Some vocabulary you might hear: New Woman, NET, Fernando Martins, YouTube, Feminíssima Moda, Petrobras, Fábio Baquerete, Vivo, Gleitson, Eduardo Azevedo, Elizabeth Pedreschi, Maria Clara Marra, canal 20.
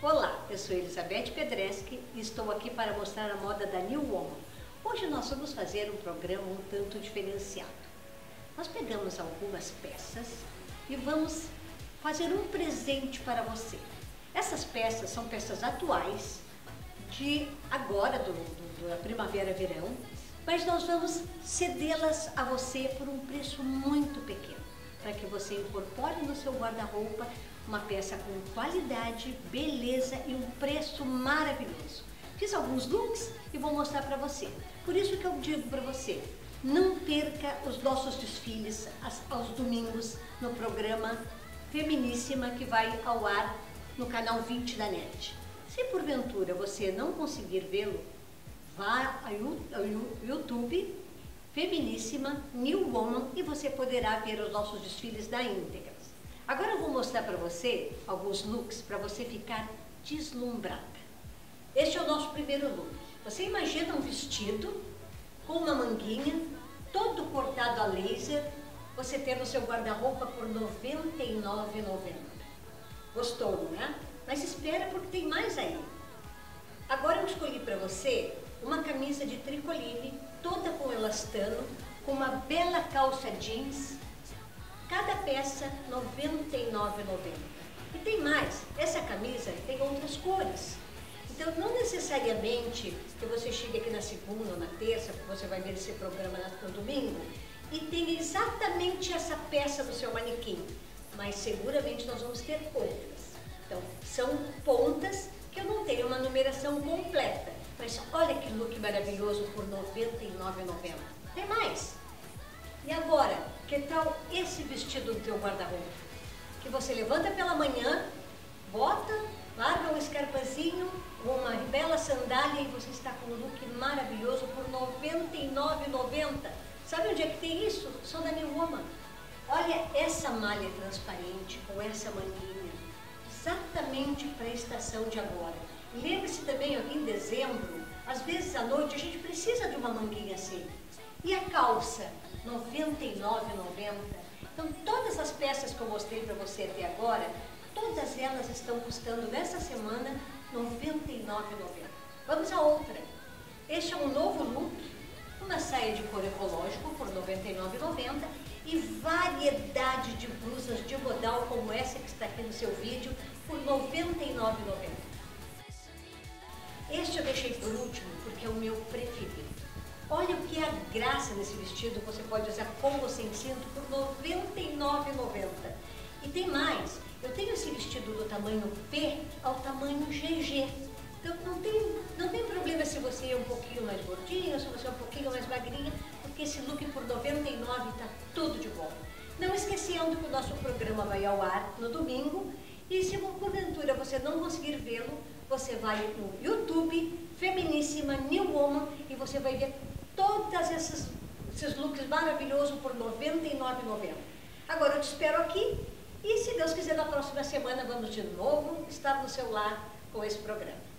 Olá, eu sou Elizabeth Pedreschi e estou aqui para mostrar a moda da New Woman. Hoje nós vamos fazer um programa um tanto diferenciado. Nós pegamos algumas peças e vamos fazer um presente para você. Essas peças são peças atuais de agora, da primavera-verão, mas nós vamos cedê-las a você por um preço muito pequeno, para que você incorpore no seu guarda-roupa uma peça com qualidade, beleza e um preço maravilhoso. Fiz alguns looks e vou mostrar para você. Por isso que eu digo para você, não perca os nossos desfiles aos domingos no programa Feminíssima, que vai ao ar no canal 20 da NET. Se porventura você não conseguir vê-lo, vá ao YouTube Feminíssima New Woman e você poderá ver os nossos desfiles da íntegra. Agora eu vou mostrar para você alguns looks para você ficar deslumbrada. Este é o nosso primeiro look. Você imagina um vestido com uma manguinha, todo cortado a laser, você tem no seu guarda-roupa por R$ 99,90. Gostou, não é? Mas espera porque tem mais aí. Agora eu escolhi para você uma camisa de tricoline, toda com elastano, com uma bela calça jeans, cada peça R$ 99,90. E tem mais, essa camisa tem outras cores. Então não necessariamente que você chegue aqui na segunda ou na terça, porque você vai ver esse programa no domingo, e tem exatamente essa peça do seu manequim, mas seguramente nós vamos ter outras. Então são pontas que eu não tenho uma numeração completa, mas olha que look maravilhoso por R$ 99,90. Tem mais! E agora, que tal esse vestido do teu guarda-roupa? Que você levanta pela manhã, bota, larga um escarpazinho, uma bela sandália e você está com um look maravilhoso por R$ 99,90. Sabe onde é que tem isso? Só da New Woman. Olha essa malha transparente com essa manguinha, exatamente para a estação de agora. Lembre-se também, aqui em dezembro, às vezes à noite a gente precisa de uma manguinha assim. E a calça, R$ 99,90. Então todas as peças que eu mostrei para você até agora, todas elas estão custando nessa semana R$ 99,90. Vamos a outra. Este é um novo look, uma saia de couro ecológico por R$ 99,90 e variedade de blusas de modal como essa que está aqui no seu vídeo por R$ 99,90. Este eu deixei por último porque é o meu preferido. Olha o que é a graça desse vestido, você pode usar com ou sem cinto por R$ 99,90. E tem mais, eu tenho esse vestido do tamanho P ao tamanho GG. Então não tem problema se você é um pouquinho mais gordinha, se você é um pouquinho mais magrinha, porque esse look por R$ 99,00 está tudo de bom. Não esquecendo que o nosso programa vai ao ar no domingo e se porventura você não conseguir vê-lo, você vai no YouTube Feminíssima New Woman e você vai ver todos esses looks maravilhosos por R$ 99,90. Agora eu te espero aqui e se Deus quiser na próxima semana vamos de novo estar no seu lar com esse programa.